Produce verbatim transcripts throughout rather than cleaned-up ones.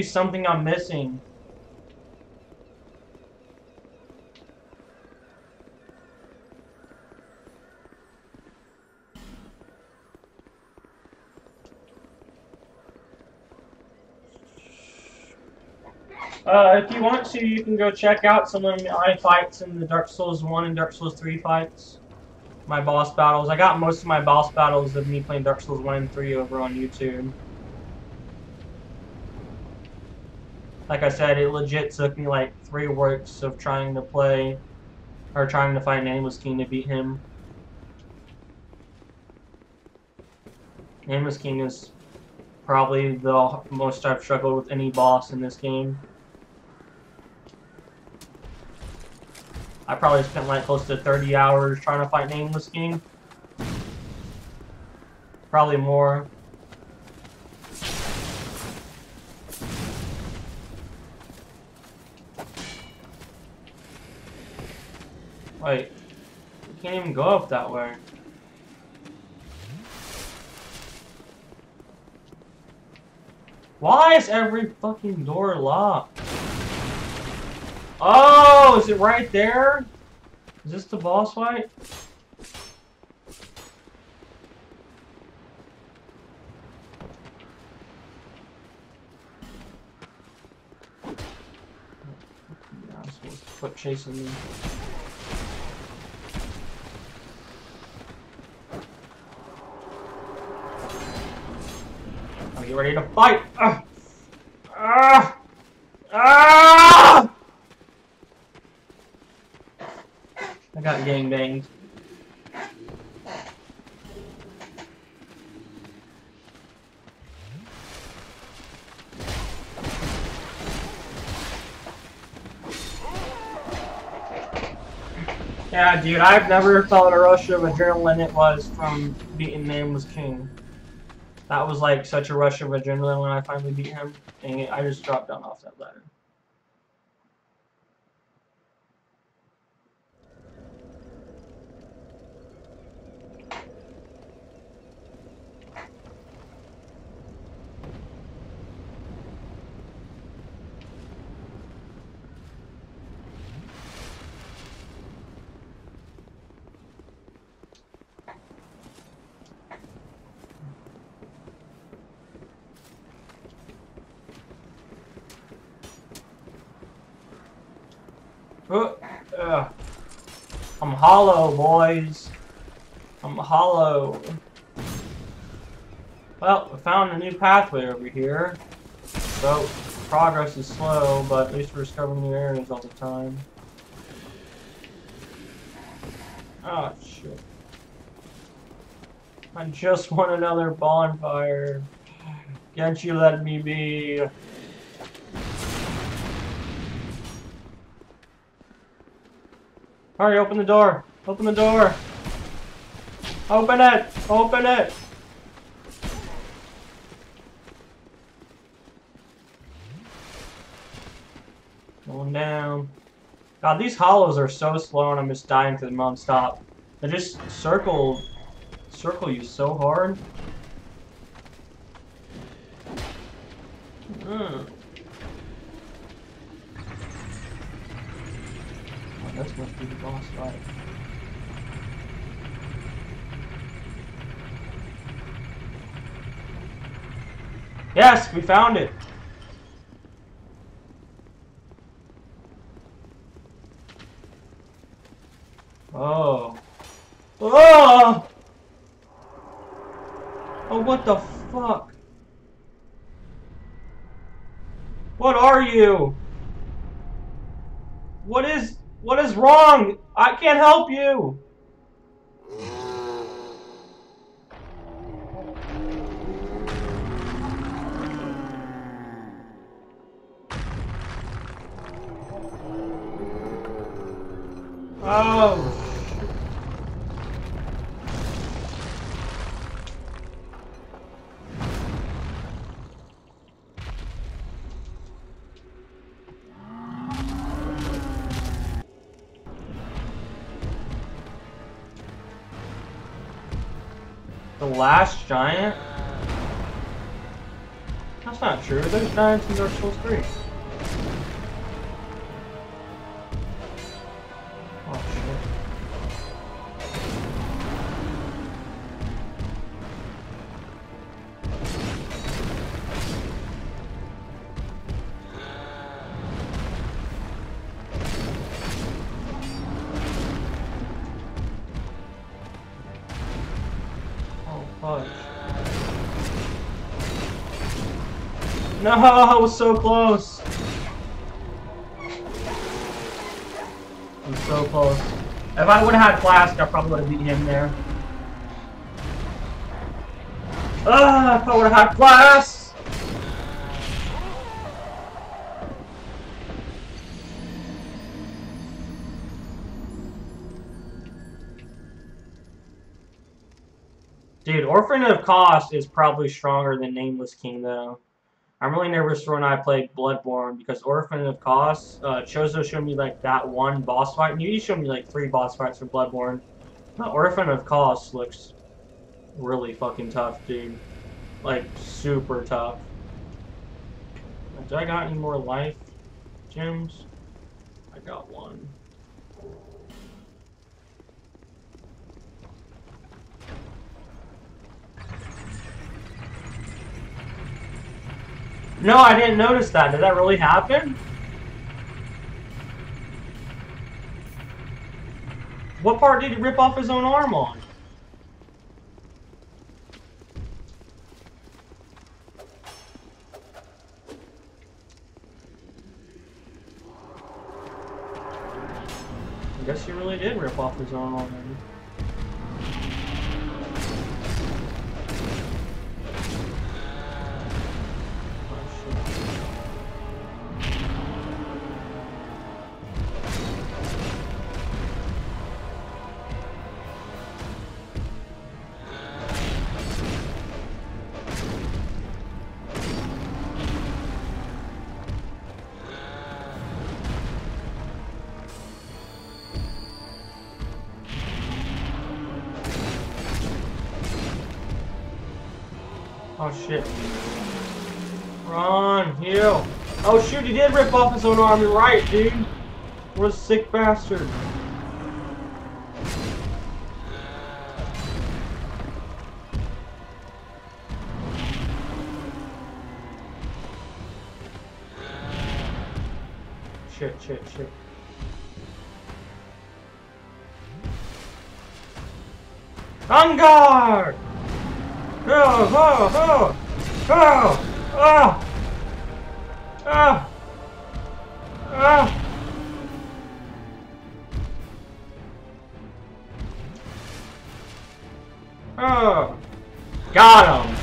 Something I'm missing. Uh, if you want to, you can go check out some of my fights in the Dark Souls one and Dark Souls three fights. My boss battles. I got most of my boss battles of me playing Dark Souls one and three over on YouTube. Like I said, it legit took me like three works of trying to play, or trying to fight Nameless King to beat him. Nameless King is probably the most I've struggled with any boss in this game. I probably spent like close to thirty hours trying to fight Nameless King. Probably more. Wait, you can't even go up that way. Why is every fucking door locked? Oh, is it right there? Is this the boss fight? I'm supposed to quit chasing me. You ready to fight? Ah! Ah! Ah! I got gangbanged. Yeah, dude, I've never felt a rush of adrenaline it was from beating Nameless King. That was like such a rush of adrenaline when I finally beat him. Dang it, I just dropped down off that ladder. Uh, I'm hollow, boys. I'm hollow. Well, we found a new pathway over here. So, progress is slow, but at least we're discovering new areas all the time. Oh, shit. I just want another bonfire. Can't you let me be? Hurry, open the door! Open the door! Open it! Open it! Going down. God, these hollows are so slow and I'm just dying to them non-stop. They just circle, circle you so hard. Mm. That's must be the boss fight. Yes, we found it. Oh. Oh. Oh, what the fuck? What are you? What is What is wrong? I can't help you. Oh. Last Giant? That's not true. There's giants in Dark Souls three. Oh, shit. Oh, fudge. No, I was so close. I'm so close. If I would have had Flask, I probably would have beat him there. Ah, if I would have had Flask! Dude, Orphan of Kos is probably stronger than Nameless King, though. I'm really nervous for when I play Bloodborne, because Orphan of Kos, uh, Chozo showed me like that one boss fight, and you showed me like three boss fights for Bloodborne. But Orphan of Kos looks really fucking tough, dude. Like, super tough. Do I got any more life gems? I got one. No, I didn't notice that. Did that really happen? What part did he rip off his own arm on? I guess he really did rip off his own arm. Oh shit. Run, heal. Oh shoot, he did rip off his own arm. You're right, dude. What a sick bastard. Shit, shit, shit. Vanguard! Oh, oh, oh, oh, oh, oh, oh. Oh. Got him.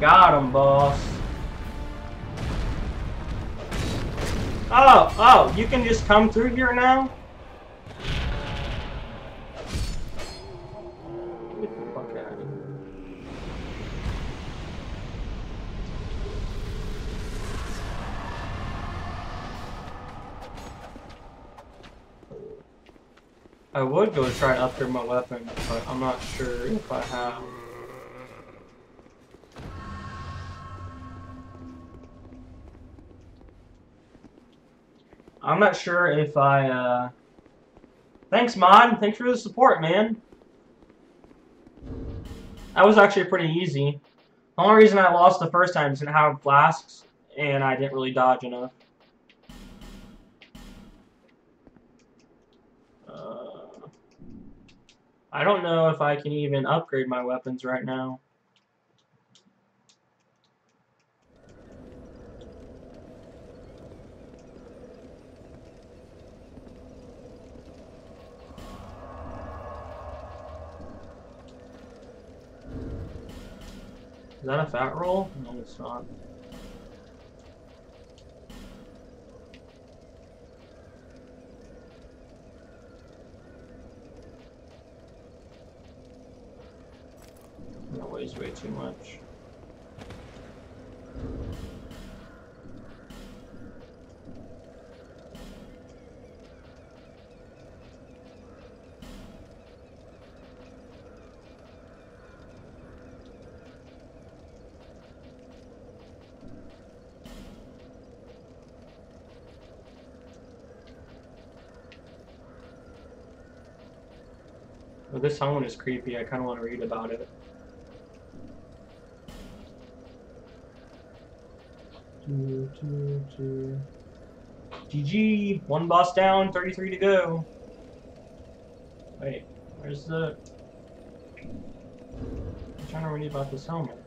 Got him, boss. Oh, oh, you can just come through here now? I would go try to upgrade my weapon, but I'm not sure if I have. I'm not sure if I, uh... Thanks, Mod! Thanks for the support, man! That was actually pretty easy. The only reason I lost the first time is I didn't have flasks, and I didn't really dodge enough. I don't know if I can even upgrade my weapons right now. Is that a fat roll? No, it's not. That weighs way too much. This sound is creepy. I kind of want to read about it. Two, two, two. G G. One boss down. thirty-three to go. Wait. Where's the... I'm trying to read about this helmet.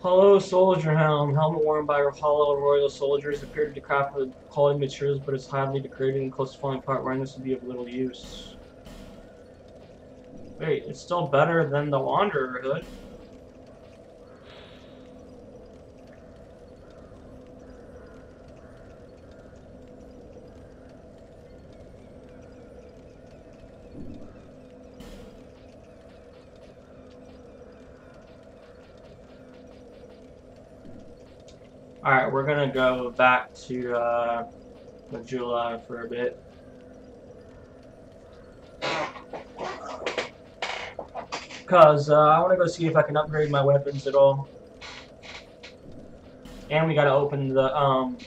Hollow Soldier Helm. Helmet worn by Hollow Royal Soldiers. Appeared to craft with quality materials, but it's highly degraded and close to falling apart. Wearing this would be of little use. Wait, it's still better than the Wanderer Hood. Alright, we're gonna go back to uh, Majula for a bit. Because uh, I want to go see if I can upgrade my weapons at all. And we gotta open the um,